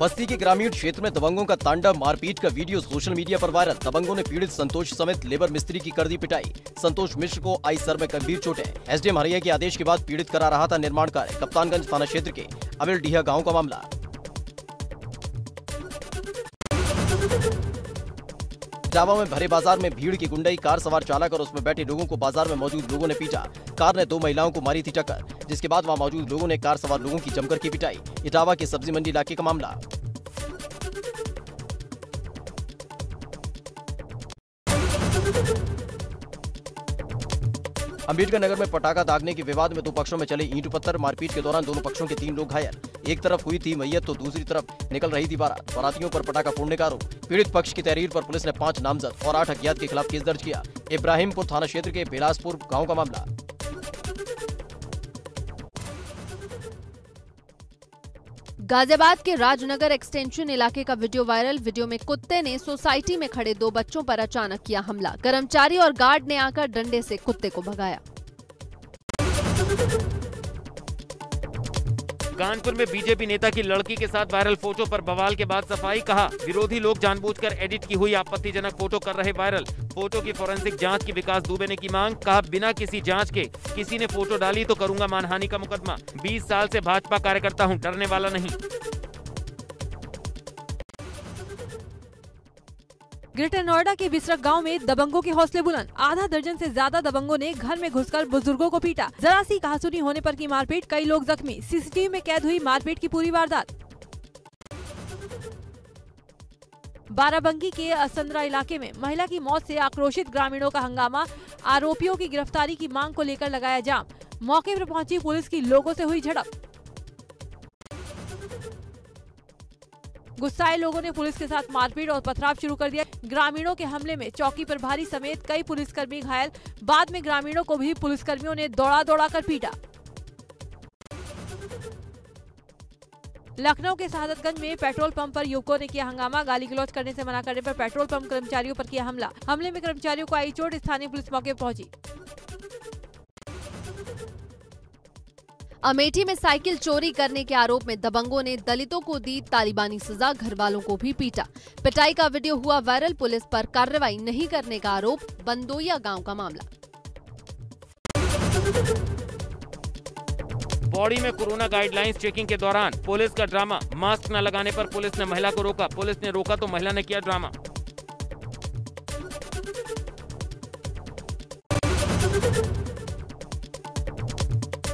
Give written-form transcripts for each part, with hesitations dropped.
बस्ती के ग्रामीण क्षेत्र में दबंगों का तांडव मारपीट का वीडियो सोशल मीडिया पर वायरल। दबंगों ने पीड़ित संतोष समेत लेबर मिस्त्री की कर दी पिटाई। संतोष मिश्र को आई सर में गंभीर चोटें। एसडीएम हरिया के आदेश के बाद पीड़ित करा रहा था निर्माण कार्य। कप्तानगंज थाना क्षेत्र के अबिल डीहा गाँव का मामला। जावा में भरे बाजार में भीड़ की गुंडई। कार सवार चालक और उसमें बैठे लोगों को बाजार में मौजूद लोगों ने पीटा। कार ने 2 महिलाओं को मारी थी टक्कर, जिसके बाद वहां मौजूद लोगों ने कार सवार लोगों की जमकर की पिटाई। इटावा के सब्जी मंडी इलाके का मामला। अम्बेडकर नगर में पटाखा दागने के विवाद में 2 पक्षों में चले ईंट पत्थर। मारपीट के दौरान दोनों पक्षों के 3 लोग घायल। एक तरफ हुई थी मैयत तो दूसरी तरफ निकल रही थी बारात। बारातियों पर पटाखा फोड़ने का आरोप। पीड़ित पक्ष की तहरीर पर पुलिस ने 5 नामजद और 8 अज्ञात के खिलाफ केस दर्ज किया। इब्राहिमपुर थाना क्षेत्र के बेलासपुर गाँव का मामला। गाजियाबाद के राजनगर एक्सटेंशन इलाके का वीडियो वायरल। वीडियो में कुत्ते ने सोसाइटी में खड़े 2 बच्चों पर अचानक किया हमला। कर्मचारी और गार्ड ने आकर डंडे से कुत्ते को भगाया। कानपुर में बीजेपी नेता की लड़की के साथ वायरल फोटो पर बवाल के बाद सफाई। कहा विरोधी लोग जानबूझकर एडिट की हुई आपत्तिजनक फोटो कर रहे वायरल। फोटो की फॉरेंसिक जांच की विकास दुबे ने की मांग। कहा बिना किसी जांच के किसी ने फोटो डाली तो करूंगा मानहानि का मुकदमा। 20 साल से भाजपा कार्यकर्ता हूं, डरने वाला नहीं। ग्रेटर नोएडा के बिसरक गांव में दबंगों के हौसले बुलंद। आधा दर्जन से ज्यादा दबंगों ने घर में घुसकर बुजुर्गों को पीटा। जरा सी कहासुनी होने पर की मारपीट, कई लोग जख्मी। सीसीटीवी में कैद हुई मारपीट की पूरी वारदात। बाराबंकी के असंद्रा इलाके में महिला की मौत से आक्रोशित ग्रामीणों का हंगामा। आरोपियों की गिरफ्तारी की मांग को लेकर लगाया जाम। मौके पर पहुंची पुलिस की लोगों से हुई झड़प। गुस्साए लोगों ने पुलिस के साथ मारपीट और पथराव शुरू कर दिया। ग्रामीणों के हमले में चौकी प्रभारी समेत कई पुलिसकर्मी घायल। बाद में ग्रामीणों को भी पुलिसकर्मियों ने दौड़ा कर पीटा। लखनऊ के शहादतगंज में पेट्रोल पंप पर युवकों ने किया हंगामा। गाली गलौज करने से मना करने पर पेट्रोल पंप कर्मचारियों पर किया हमला। हमले में कर्मचारियों को आई चोट। स्थानीय पुलिस मौके पर पहुंची। अमेठी में साइकिल चोरी करने के आरोप में दबंगों ने दलितों को दी तालिबानी सजा, घर वालों को भी पीटा। पिटाई का वीडियो हुआ वायरल। पुलिस पर कार्रवाई नहीं करने का आरोप। बंदोया गांव का मामला। बॉडी में कोरोना गाइडलाइंस चेकिंग के दौरान पुलिस का ड्रामा। मास्क न लगाने पर पुलिस ने महिला को रोका। पुलिस ने रोका तो महिला ने किया ड्रामा।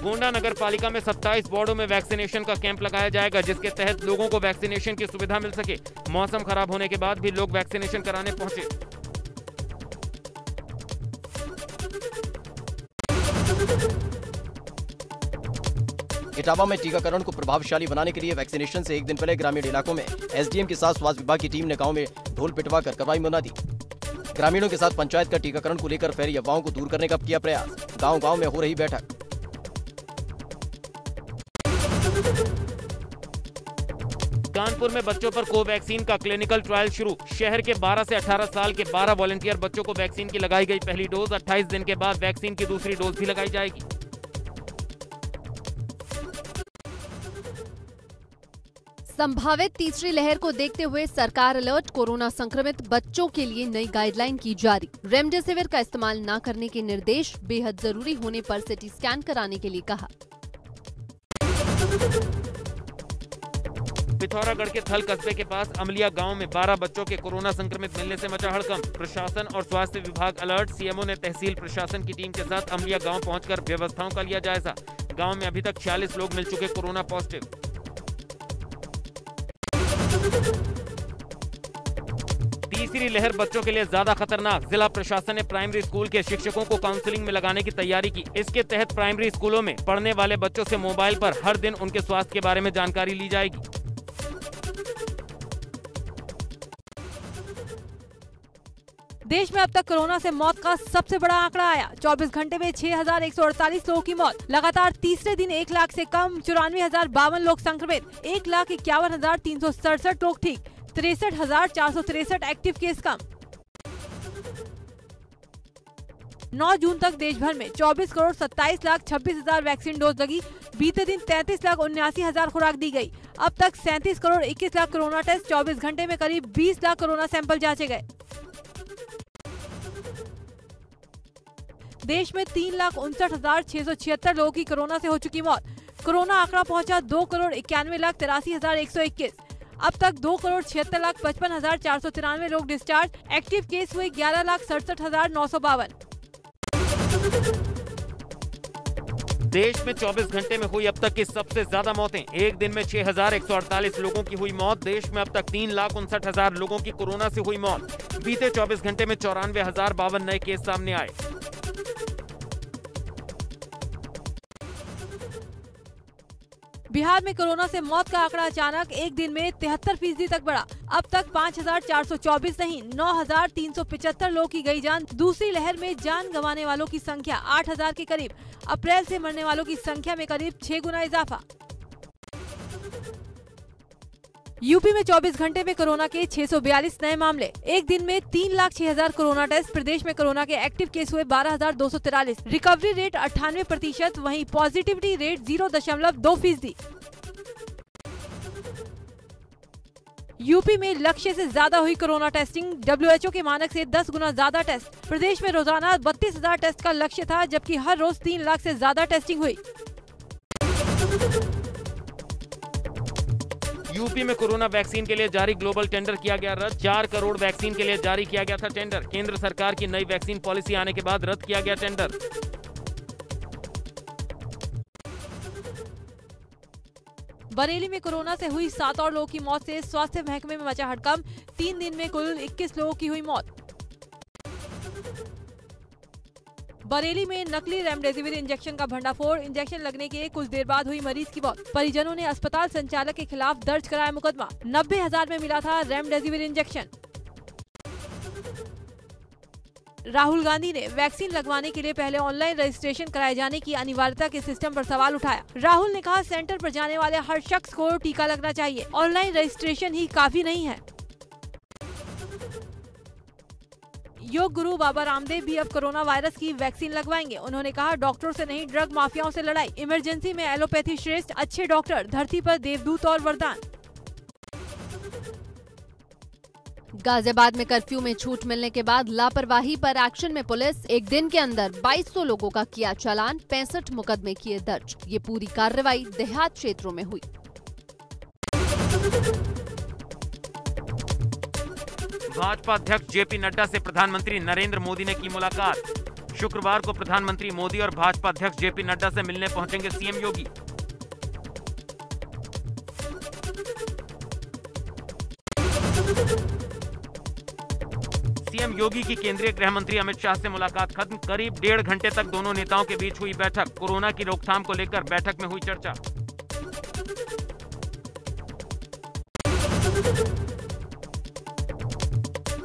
गोंडा नगर पालिका में 27 वार्डों में वैक्सीनेशन का कैंप लगाया जाएगा, जिसके तहत लोगों को वैक्सीनेशन की सुविधा मिल सके। मौसम खराब होने के बाद भी लोग वैक्सीनेशन कराने पहुंचे। इटावा में टीकाकरण को प्रभावशाली बनाने के लिए वैक्सीनेशन से एक दिन पहले ग्रामीण इलाकों में एसडीएम के साथ स्वास्थ्य विभाग की टीम ने गाँव में ढोल पिटवा कर कार्रवाई मना दी। ग्रामीणों के साथ पंचायत का टीकाकरण को लेकर फैली अफवाहों को दूर करने का किया प्रयास। गाँव-गाँव में हो रही बैठक। कानपुर में बच्चों पर कोवैक्सीन का क्लिनिकल ट्रायल शुरू। शहर के 12 से 18 साल के 12 वॉलंटियर बच्चों को वैक्सीन की लगाई गई पहली डोज। 28 दिन के बाद वैक्सीन की दूसरी डोज भी लगाई जाएगी। संभावित तीसरी लहर को देखते हुए सरकार अलर्ट। कोरोना संक्रमित बच्चों के लिए नई गाइडलाइन की जारी। रेमडेसिविर का इस्तेमाल न करने के निर्देश। बेहद जरूरी होने पर सिटी स्कैन कराने के लिए कहा। पिथौरागढ़ के थल कस्बे के पास अमलिया गांव में 12 बच्चों के कोरोना संक्रमित मिलने से मचा हड़कंप। प्रशासन और स्वास्थ्य विभाग अलर्ट। सीएमओ ने तहसील प्रशासन की टीम के साथ अमलिया गांव पहुंचकर व्यवस्थाओं का लिया जायजा। गांव में अभी तक 46 लोग मिल चुके कोरोना पॉजिटिव। तीसरी लहर बच्चों के लिए ज्यादा खतरनाक। जिला प्रशासन ने प्राइमरी स्कूल के शिक्षकों को काउंसलिंग में लगाने की तैयारी की। इसके तहत प्राइमरी स्कूलों में पढ़ने वाले बच्चों से मोबाइल पर हर दिन उनके स्वास्थ्य के बारे में जानकारी ली जाएगी। देश में अब तक कोरोना से मौत का सबसे बड़ा आंकड़ा आया। 24 घंटे में 6,148 लोगों की मौत। लगातार तीसरे दिन 1 लाख से कम 94,052 लोग संक्रमित। 1,51,367 लोग ठीक। 63,463 एक्टिव केस कम। 9 जून तक देश भर में 24,27,26,000 वैक्सीन डोज लगी। बीते दिन 33,79,000 खुराक दी गई। अब तक 37,21,00,000 कोरोना टेस्ट, 24 घंटे में करीब 20,00,000 कोरोना सैंपल जांचे गए। देश में 3,59,676 लोगों की कोरोना से हो चुकी मौत। कोरोना आंकड़ा पहुंचा 2,91,83,121। अब तक 2,76,55,493 लोग डिस्चार्ज। एक्टिव केस हुए 11,67,952। देश में 24 घंटे में हुई अब तक की सबसे ज्यादा मौतें। एक दिन में 6,148 लोगों की हुई मौत। देश में अब तक 3,59,000 लोगों की कोरोना से हुई मौत। बीते 24 घंटे में 94,052 नए केस सामने आए। बिहार में कोरोना से मौत का आंकड़ा अचानक एक दिन में 73% तक बढ़ा। अब तक 5,424 नहीं 9,375 लोगों की गई जान। दूसरी लहर में जान गंवाने वालों की संख्या 8,000 के करीब। अप्रैल से मरने वालों की संख्या में करीब 6 गुना इजाफा। यूपी में 24 घंटे में कोरोना के 642 नए मामले। एक दिन में 3,06,000 कोरोना टेस्ट। प्रदेश में कोरोना के एक्टिव केस हुए 12,243। रिकवरी रेट 98%, वहीं पॉजिटिविटी रेट 0.2%। यूपी में लक्ष्य से ज्यादा हुई कोरोना टेस्टिंग। WHO के मानक से 10 गुना ज्यादा टेस्ट। प्रदेश में रोजाना 32,000 टेस्ट का लक्ष्य था, जबकि हर रोज 3,00,000 से ज्यादा टेस्टिंग हुई। यूपी में कोरोना वैक्सीन के लिए जारी ग्लोबल टेंडर किया गया रद्द। 4 करोड़ वैक्सीन के लिए जारी किया गया था टेंडर। केंद्र सरकार की नई वैक्सीन पॉलिसी आने के बाद रद्द किया गया टेंडर। बरेली में कोरोना से हुई 7 और लोगों की मौत से स्वास्थ्य महकमे में मचा हड़कंप। 3 दिन में कुल 21 लोगों की हुई मौत। बरेली में नकली रेमडेसिविर इंजेक्शन का भंडाफोड़। इंजेक्शन लगने के कुछ देर बाद हुई मरीज की मौत। परिजनों ने अस्पताल संचालक के खिलाफ दर्ज कराया मुकदमा। 90,000 में मिला था रेमडेसिविर इंजेक्शन। राहुल गांधी ने वैक्सीन लगवाने के लिए पहले ऑनलाइन रजिस्ट्रेशन कराए जाने की अनिवार्यता के सिस्टम पर सवाल उठाया। राहुल ने कहा, सेंटर पर जाने वाले हर शख्स को टीका लगना चाहिए, ऑनलाइन रजिस्ट्रेशन ही काफी नहीं है। योग गुरु बाबा रामदेव भी अब कोरोना वायरस की वैक्सीन लगवाएंगे। उन्होंने कहा, डॉक्टरों से नहीं ड्रग माफियाओं से लड़ाई। इमरजेंसी में एलोपैथी श्रेष्ठ। अच्छे डॉक्टर धरती पर देवदूत और वरदान। गाजियाबाद में कर्फ्यू में छूट मिलने के बाद लापरवाही पर एक्शन में पुलिस। एक दिन के अंदर 2200 लोगों का किया चालान, 65 मुकदमे किए दर्ज। ये पूरी कार्रवाई देहात क्षेत्रों में हुई। भाजपा अध्यक्ष जेपी नड्डा से प्रधानमंत्री नरेंद्र मोदी ने की मुलाकात। शुक्रवार को प्रधानमंत्री मोदी और भाजपा अध्यक्ष जेपी नड्डा से मिलने पहुंचेंगे सीएम योगी। सीएम योगी की केंद्रीय गृह मंत्री अमित शाह से मुलाकात खत्म। करीब 1.5 घंटे तक दोनों नेताओं के बीच हुई बैठक। कोरोना की रोकथाम को लेकर बैठक में हुई चर्चा।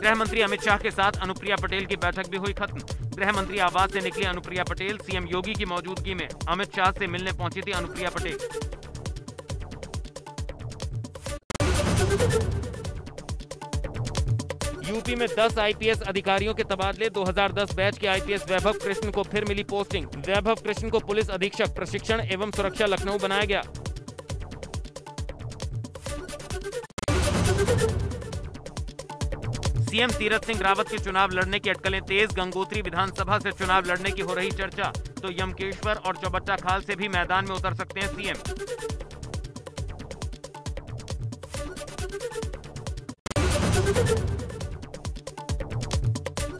गृह मंत्री अमित शाह के साथ अनुप्रिया पटेल की बैठक भी हुई खत्म। गृह मंत्री आवास से निकली अनुप्रिया पटेल। सीएम योगी की मौजूदगी में अमित शाह से मिलने पहुंची थी अनुप्रिया पटेल। यूपी में 10 आईपीएस अधिकारियों के तबादले। 2010 बैच के आईपीएस वैभव कृष्ण को फिर मिली पोस्टिंग। वैभव कृष्ण को पुलिस अधीक्षक प्रशिक्षण एवं सुरक्षा लखनऊ बनाया गया। सीएम तीरथ सिंह रावत के चुनाव लड़ने की अटकलें तेज। गंगोत्री विधानसभा से चुनाव लड़ने की हो रही चर्चा, तो यमकेश्वर और चौबट्टा खाल से भी मैदान में उतर सकते हैं सीएम।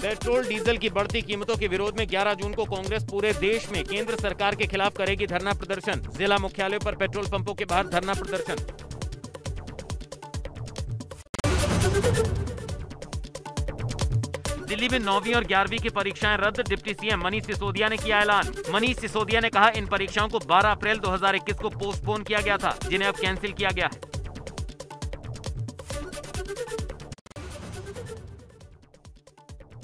पेट्रोल डीजल की बढ़ती कीमतों के विरोध में 11 जून को कांग्रेस पूरे देश में केंद्र सरकार के खिलाफ करेगी धरना प्रदर्शन। जिला मुख्यालय पर पेट्रोल पंपों के बाहर धरना प्रदर्शन। दिल्ली में 9वीं और 11वीं की परीक्षाएं रद्द। डिप्टी सीएम मनीष सिसोदिया ने किया ऐलान। मनीष सिसोदिया ने कहा, इन परीक्षाओं को 12 अप्रैल 2021 को पोस्टपोन किया गया था, जिन्हें अब कैंसिल किया गया है।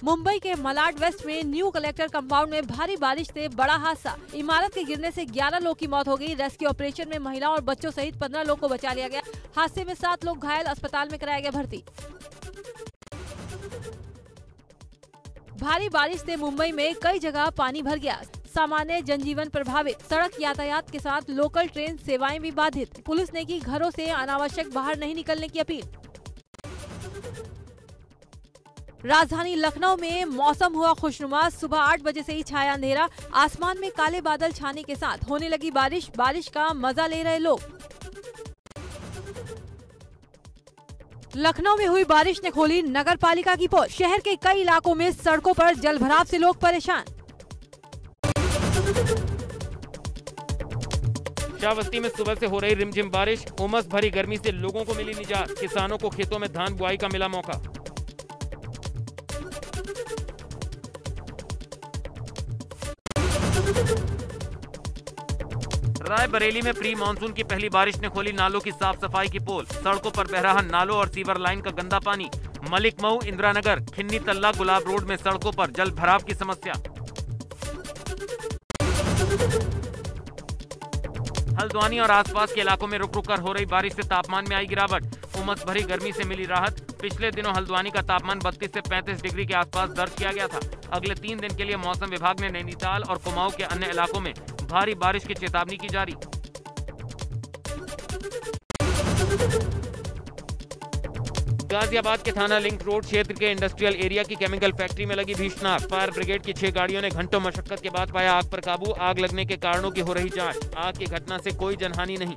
मुंबई के मलाड वेस्ट में न्यू कलेक्टर कंपाउंड में भारी बारिश से बड़ा हादसा। इमारत के गिरने से 11 लोग की मौत हो गई। रेस्क्यू ऑपरेशन में महिलाओं और बच्चों सहित 15 लोग को बचा लिया गया। हादसे में 7 लोग घायल, अस्पताल में कराया गया भर्ती। भारी बारिश से मुंबई में कई जगह पानी भर गया। सामान्य जनजीवन प्रभावित, सड़क यातायात के साथ लोकल ट्रेन सेवाएं भी बाधित। पुलिस ने की घरों से अनावश्यक बाहर नहीं निकलने की अपील। राजधानी लखनऊ में मौसम हुआ खुशनुमा। सुबह 8 बजे से ही छाया अंधेरा, आसमान में काले बादल छाने के साथ होने लगी बारिश। बारिश का मजा ले रहे लोग। लखनऊ में हुई बारिश ने खोली नगर पालिका की पोल। शहर के कई इलाकों में सड़कों पर जलभराव से लोग परेशान। बस्ती में सुबह से हो रही रिमझिम बारिश। उमस भरी गर्मी से लोगों को मिली निजात। किसानों को खेतों में धान बुआई का मिला मौका। रायबरेली में प्री मानसून की पहली बारिश ने खोली नालों की साफ सफाई की पोल। सड़कों पर बह रहा नालों और सीवर लाइन का गंदा पानी। मलिक मऊ, इंदिरा नगर, खिन्नी तल्ला, गुलाब रोड में सड़कों पर जल भराव की समस्या। हल्द्वानी और आसपास के इलाकों में रुक रुक कर हो रही बारिश से तापमान में आई गिरावट। उमस भरी गर्मी से मिली राहत। पिछले दिनों हल्द्वानी का तापमान 32 से 35 डिग्री के आसपास दर्ज किया गया था। अगले 3 दिन के लिए मौसम विभाग ने नैनीताल और कुमाऊं के अन्य इलाकों में भारी बारिश की चेतावनी की जारी। गाजियाबाद के थाना लिंक रोड क्षेत्र के इंडस्ट्रियल एरिया की केमिकल फैक्ट्री में लगी भीषण आग। फायर ब्रिगेड की 6 गाड़ियों ने घंटों मशक्कत के बाद पाया आग पर काबू। आग लगने के कारणों की हो रही जांच। आग की घटना से कोई जनहानि नहीं।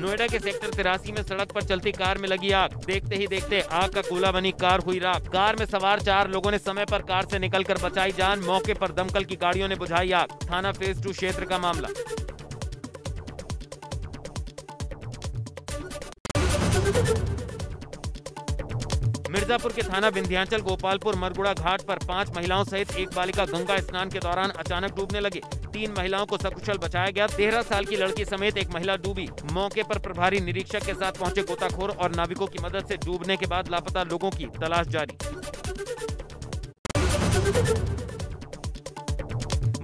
नोएडा के सेक्टर 83 में सड़क पर चलती कार में लगी आग। देखते ही देखते आग का गोला बनी कार हुई राख। कार में सवार 4 लोगों ने समय पर कार से निकलकर बचाई जान। मौके पर दमकल की गाड़ियों ने बुझाई आग। थाना फेज 2 क्षेत्र का मामला। मिर्जापुर के थाना विंध्याचल, गोपालपुर, मरगुड़ा घाट पर 5 महिलाओं सहित एक बालिका गंगा स्नान के दौरान अचानक डूबने लगे। 3 महिलाओं को सकुशल बचाया गया। 13 साल की लड़की समेत एक महिला डूबी। मौके पर प्रभारी निरीक्षक के साथ पहुंचे गोताखोर और नाविकों की मदद से डूबने के बाद लापता लोगों की तलाश जारी।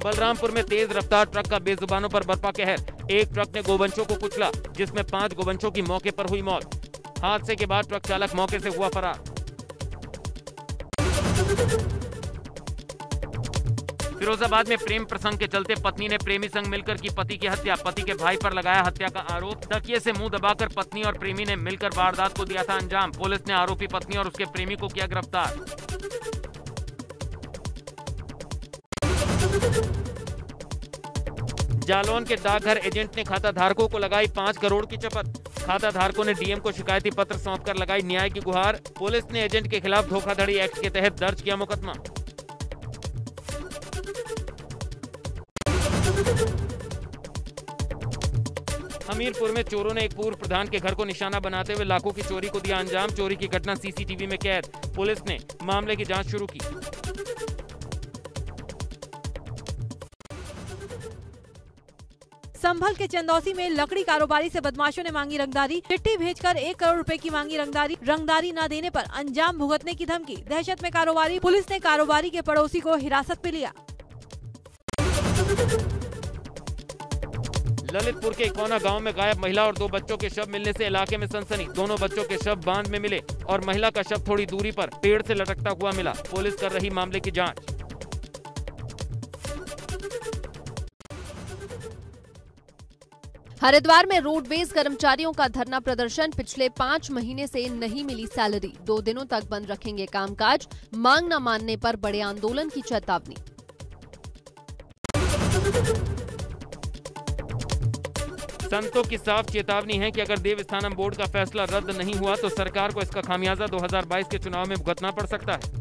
बलरामपुर में तेज रफ्तार ट्रक का बेजुबानों पर बरपा कहर। एक ट्रक ने गोवंशों को कुचला, जिसमें 5 गोवंशों की मौके पर हुई मौत। हादसे के बाद ट्रक चालक मौके से हुआ फरार। फिरोजाबाद में प्रेम प्रसंग के चलते पत्नी ने प्रेमी संग मिलकर की पति की हत्या। पति के भाई पर लगाया हत्या का आरोप। तकिए से मुंह दबाकर पत्नी और प्रेमी ने मिलकर वारदात को दिया था अंजाम। पुलिस ने आरोपी पत्नी और उसके प्रेमी को किया गिरफ्तार। जालौन के डाकघर एजेंट ने खाता धारकों को लगाई 5 करोड़ की चपत। खाता धारकों ने डीएम को शिकायती पत्र सौंपकर लगाई न्याय की गुहार। पुलिस ने एजेंट के खिलाफ धोखाधड़ी एक्ट के तहत दर्ज किया मुकदमा। हमीरपुर में चोरों ने एक पूर्व प्रधान के घर को निशाना बनाते हुए लाखों की चोरी को दिया अंजाम। चोरी की घटना सीसीटीवी में कैद। पुलिस ने मामले की जाँच शुरू की। संभल के चंदौसी में लकड़ी कारोबारी से बदमाशों ने मांगी रंगदारी। चिट्ठी भेजकर 1 करोड़ रुपए की मांगी रंगदारी। रंगदारी न देने पर अंजाम भुगतने की धमकी। दहशत में कारोबारी। पुलिस ने कारोबारी के पड़ोसी को हिरासत में लिया। ललितपुर के इकौना गांव में गायब महिला और 2 बच्चों के शव मिलने से इलाके में सनसनी। दोनों बच्चों के शव बांध में मिले और महिला का शव थोड़ी दूरी पर पेड़ से लटकता हुआ मिला। पुलिस कर रही मामले की जाँच। हरिद्वार में रोडवेज कर्मचारियों का धरना प्रदर्शन। पिछले 5 महीने से नहीं मिली सैलरी। 2 दिनों तक बंद रखेंगे कामकाज। मांग न मानने पर बड़े आंदोलन की चेतावनी। संतों की साफ चेतावनी है कि अगर देवस्थानम बोर्ड का फैसला रद्द नहीं हुआ तो सरकार को इसका खामियाजा 2022 के चुनाव में भुगतना पड़ सकता है।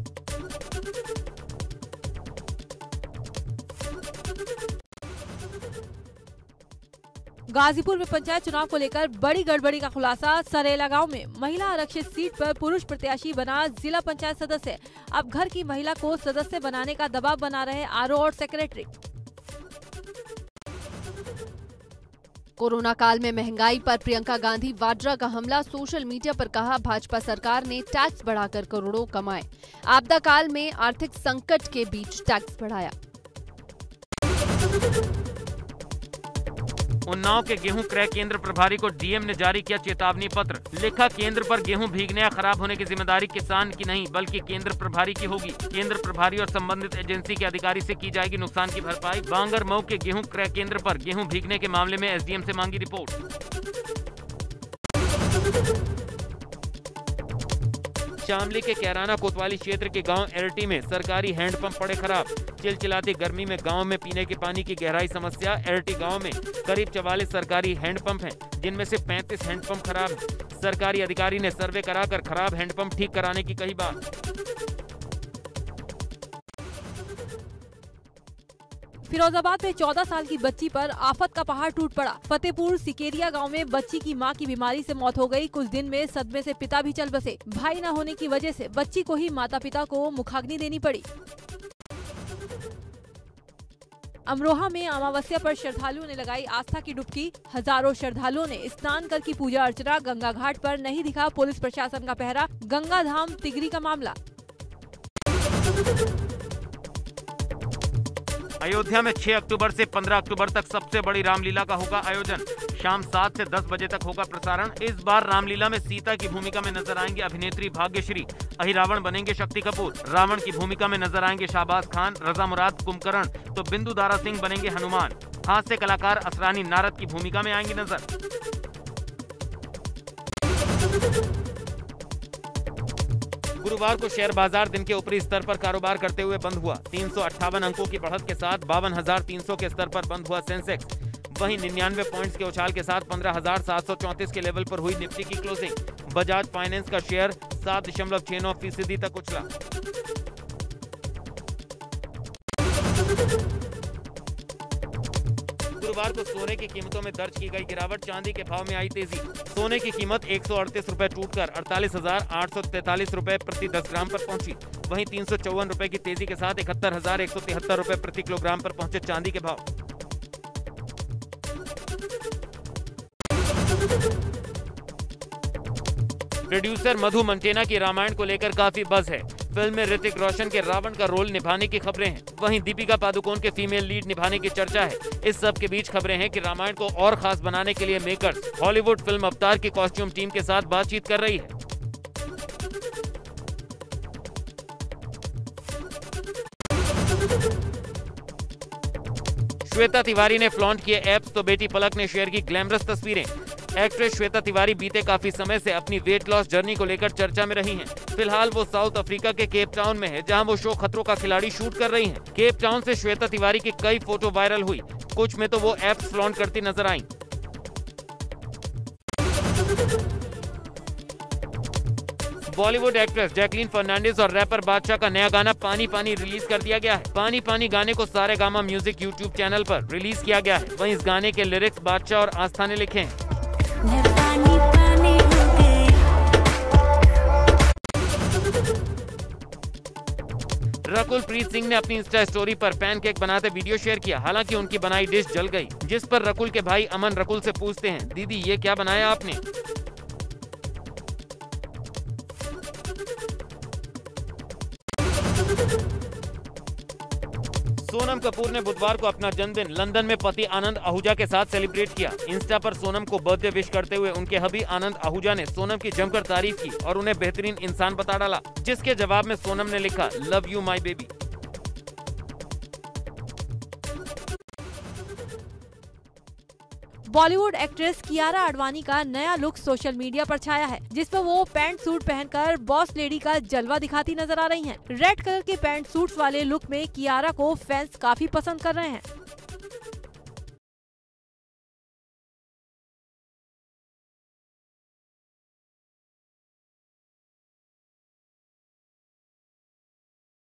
गाजीपुर में पंचायत चुनाव को लेकर बड़ी गड़बड़ी का खुलासा। सरेला गांव में महिला आरक्षित सीट पर पुरुष प्रत्याशी बना जिला पंचायत सदस्य। अब घर की महिला को सदस्य बनाने का दबाव बना रहे आरओ और सेक्रेटरी। कोरोना काल में महंगाई पर प्रियंका गांधी वाड्रा का हमला। सोशल मीडिया पर कहा, भाजपा सरकार ने टैक्स बढ़ाकर करोड़ों कमाए। आपदा काल में आर्थिक संकट के बीच टैक्स बढ़ाया। उन्नाव के गेहूं क्रय केंद्र प्रभारी को डीएम ने जारी किया चेतावनी पत्र, लिखा केंद्र पर गेहूं भीगने या खराब होने की जिम्मेदारी किसान की नहीं बल्कि केंद्र प्रभारी की होगी। केंद्र प्रभारी और संबंधित एजेंसी के अधिकारी से की जाएगी नुकसान की भरपाई। बांगरमऊ के गेहूं क्रय केंद्र पर गेहूं भीगने के मामले में एसडीएम से मांगी रिपोर्ट। शामली के कैराना कोतवाली क्षेत्र के गांव एरटी में सरकारी हैंडपंप पड़े खराब, चिलचिलाती गर्मी में गांव में पीने के पानी की गहराई समस्या। एरटी गांव में करीब 44 सरकारी हैंडपंप हैं, जिनमें से 35 हैंडपंप खराब हैं। सरकारी अधिकारी ने सर्वे कराकर खराब हैंडपंप ठीक कराने की कही बात। फिरोजाबाद में 14 साल की बच्ची पर आफत का पहाड़ टूट पड़ा। फतेहपुर सिकेरिया गांव में बच्ची की मां की बीमारी से मौत हो गई। कुछ दिन में सदमे से पिता भी चल बसे। भाई न होने की वजह से बच्ची को ही माता पिता को मुखाग्नि देनी पड़ी। अमरोहा में अमावस्या पर श्रद्धालुओं ने लगाई आस्था की डुबकी। हजारों श्रद्धालुओं ने स्नान कर की पूजा अर्चना। गंगा घाट पर नहीं दिखा पुलिस प्रशासन का पहरा। गंगा धाम तिगरी का मामला। अयोध्या में 6 अक्टूबर से 15 अक्टूबर तक सबसे बड़ी रामलीला का होगा आयोजन। शाम 7 से 10 बजे तक होगा प्रसारण। इस बार रामलीला में सीता की भूमिका में नजर आएंगे अभिनेत्री भाग्यश्री, अहिरावण बनेंगे शक्ति कपूर, रावण की भूमिका में नजर आएंगे शाहबाज खान, रजा मुराद कुंभकर्ण तो बिंदु दारा सिंह बनेंगे हनुमान। हास्य कलाकार असरानी नारद की भूमिका में आएंगी नजर। गुरुवार को शेयर बाजार दिन के ऊपरी स्तर पर कारोबार करते हुए बंद हुआ। 358 अंकों की बढ़त के साथ 52,300 के स्तर पर बंद हुआ सेंसेक्स। वहीं 99 पॉइंट्स के उछाल के साथ 15,734 के लेवल पर हुई निफ्टी की क्लोजिंग। बजाज फाइनेंस का शेयर 7.69% तक उछला। गुरुवार को सोने की कीमतों में दर्ज की गई गिरावट, चांदी के भाव में आई तेजी। सोने की कीमत 138 रुपए टूट कर 48,843 रुपए प्रति 10 ग्राम पर पहुंची। वहीं 354 रुपए की तेजी के साथ 71,173 रुपए प्रति किलोग्राम पर पहुंचे चांदी के भाव। प्रोड्यूसर मधु मंटेना की रामायण को लेकर काफी बज़ है। फिल्म में ऋतिक रोशन के रावण का रोल निभाने की खबरें हैं। वहीं दीपिका पादुकोण के फीमेल लीड निभाने की चर्चा है। इस सब के बीच खबरें हैं कि रामायण को और खास बनाने के लिए मेकर्स हॉलीवुड फिल्म अवतार की कॉस्ट्यूम टीम के साथ बातचीत कर रही है। श्वेता तिवारी ने फ्लॉन्ट किए एप्स तो बेटी पलक ने शेयर की ग्लैमरस तस्वीरें। एक्ट्रेस श्वेता तिवारी बीते काफी समय से अपनी वेट लॉस जर्नी को लेकर चर्चा में रही हैं। फिलहाल वो साउथ अफ्रीका के केप टाउन में है, जहां वो शो खतरों का खिलाड़ी शूट कर रही हैं। केप टाउन से श्वेता तिवारी की कई फोटो वायरल हुई, कुछ में तो वो एप्स लॉन्च करती नजर आईं। बॉलीवुड एक्ट्रेस जैकलीन फर्नांडिस और रैपर बादशाह का नया गाना पानी पानी रिलीज कर दिया गया है। पानी पानी गाने को सारेगामा म्यूजिक यूट्यूब चैनल पर रिलीज किया गया है। वहीं इस गाने के लिरिक्स बादशाह और आस्था ने लिखे हैं। पानी पानी हो गए। रकुल प्रीत सिंह ने अपनी इंस्टा स्टोरी पर पैनकेक बनाते वीडियो शेयर किया। हालांकि उनकी बनाई डिश जल गई, जिस पर रकुल के भाई अमन रकुल से पूछते हैं, दीदी ये क्या बनाया आपने। सोनम कपूर ने बुधवार को अपना जन्मदिन लंदन में पति आनंद आहूजा के साथ सेलिब्रेट किया। इंस्टा पर सोनम को बर्थडे विश करते हुए उनके हबी आनंद आहूजा ने सोनम की जमकर तारीफ की और उन्हें बेहतरीन इंसान बता डाला, जिसके जवाब में सोनम ने लिखा love you my baby. Bollywood actress Kiara Advani का नया लुक सोशल मीडिया पर छाया है, जिसमें वो पैंट सूट पहनकर बॉस लेडी का जलवा दिखाती नजर आ रही हैं। रेड कलर के पैंट सूट्स वाले लुक में कियारा को फैंस काफी पसंद कर रहे हैं।